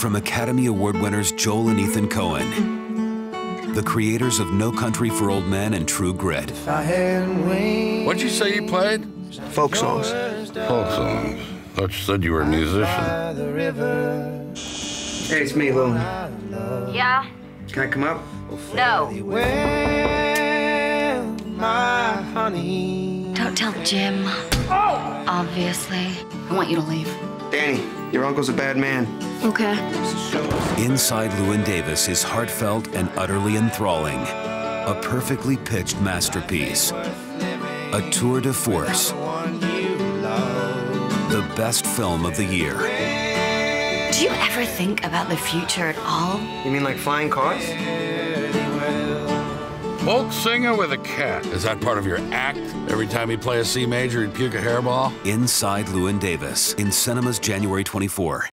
from Academy Award winners Joel and Ethan Coen, the creators of No Country for Old Men and True Grit. What'd you say you played? Folk songs. Folk songs. Thought you said you were a musician. Hey, it's me, Lou. Yeah? Can I come up? No. Well, my honey. Don't tell Jim. Oh! Obviously. I want you to leave. Danny, your uncle's a bad man. Okay. Inside Llewyn Davis is heartfelt and utterly enthralling. A perfectly pitched masterpiece. A tour de force. The best film of the year. Do you ever think about the future at all? You mean like flying cars? Folk singer with a cat. Is that part of your act? Every time he'd play a C major, he'd puke a hairball? Inside Llewyn Davis, in cinemas January 24.